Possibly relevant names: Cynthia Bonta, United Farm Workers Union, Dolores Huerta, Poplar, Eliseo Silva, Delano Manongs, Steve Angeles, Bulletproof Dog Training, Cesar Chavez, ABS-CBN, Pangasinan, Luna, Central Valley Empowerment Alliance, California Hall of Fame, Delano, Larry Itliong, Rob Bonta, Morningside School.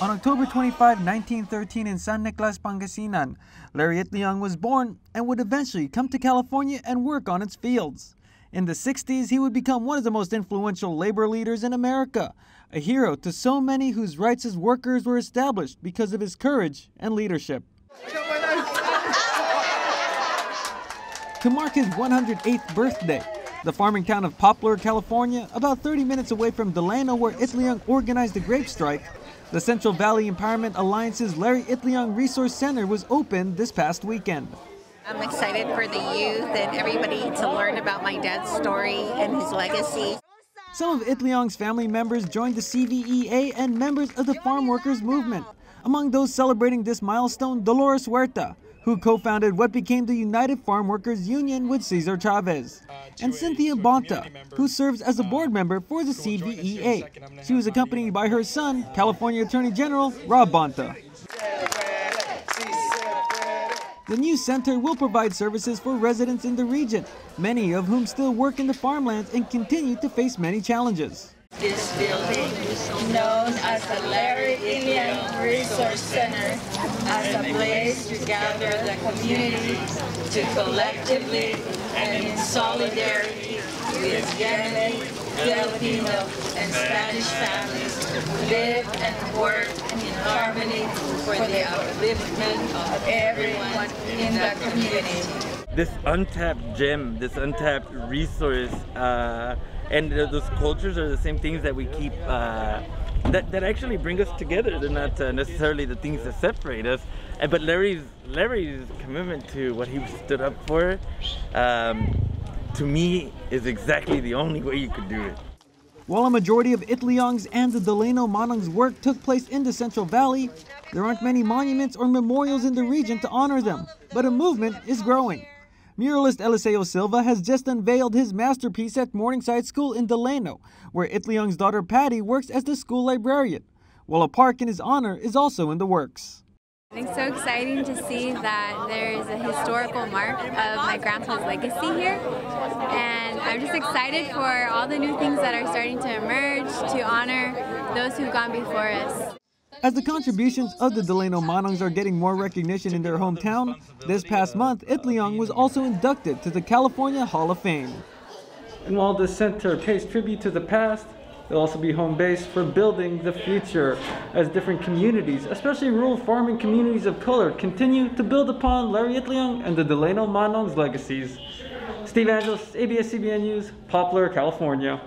On October 25, 1913 in San Nicolas, Pangasinan, Larry Itliong was born and would eventually come to California and work on its fields. In the 60s, he would become one of the most influential labor leaders in America, a hero to so many whose rights as workers were established because of his courage and leadership. To mark his 108th birthday, the farming town of Poplar, California, about 30 minutes away from Delano where Itliong organized the grape strike, the Central Valley Empowerment Alliance's Larry Itliong Resource Center was opened this past weekend. I'm excited for the youth and everybody to learn about my dad's story and his legacy. Some of Itliong's family members joined the CVEA and members of the farm workers movement. Among those celebrating this milestone, Dolores Huerta, who co-founded what became the United Farm Workers Union with Cesar Chavez, and Cynthia Bonta, who serves as a board member for the CVEA. She was accompanied by her son, California Attorney General Rob Bonta. The new center will provide services for residents in the region, many of whom still work in the farmlands and continue to face many challenges. This building, known as the Larry Itliong Resource Center, as a place to gather the community to collectively and in solidarity with Guyanese, Filipino, and Spanish families live and work in harmony for the upliftment of everyone in the community. This untapped gem, this untapped resource, and those cultures are the same things that we keep, that actually bring us together. They're not necessarily the things that separate us. But Larry's commitment to what he stood up for, to me, is exactly the only way you could do it. While a majority of Itliong's and the Delano Manongs' work took place in the Central Valley, there aren't many monuments or memorials in the region to honor them, but a movement is growing. Muralist Eliseo Silva has just unveiled his masterpiece at Morningside School in Delano, where Itliong's daughter Patty works as the school librarian, while a park in his honor is also in the works. It's so exciting to see that there is a historical mark of my grandpa's legacy here, and I'm just excited for all the new things that are starting to emerge to honor those who've gone before us. As the contributions of the Delano Manongs are getting more recognition in their hometown, this past month, Itliong was also inducted to the California Hall of Fame. And while the center pays tribute to the past, it'll also be home base for building the future as different communities, especially rural farming communities of color, continue to build upon Larry Itliong and the Delano Manongs' legacies. Steve Angeles, ABS-CBN News, Poplar, California.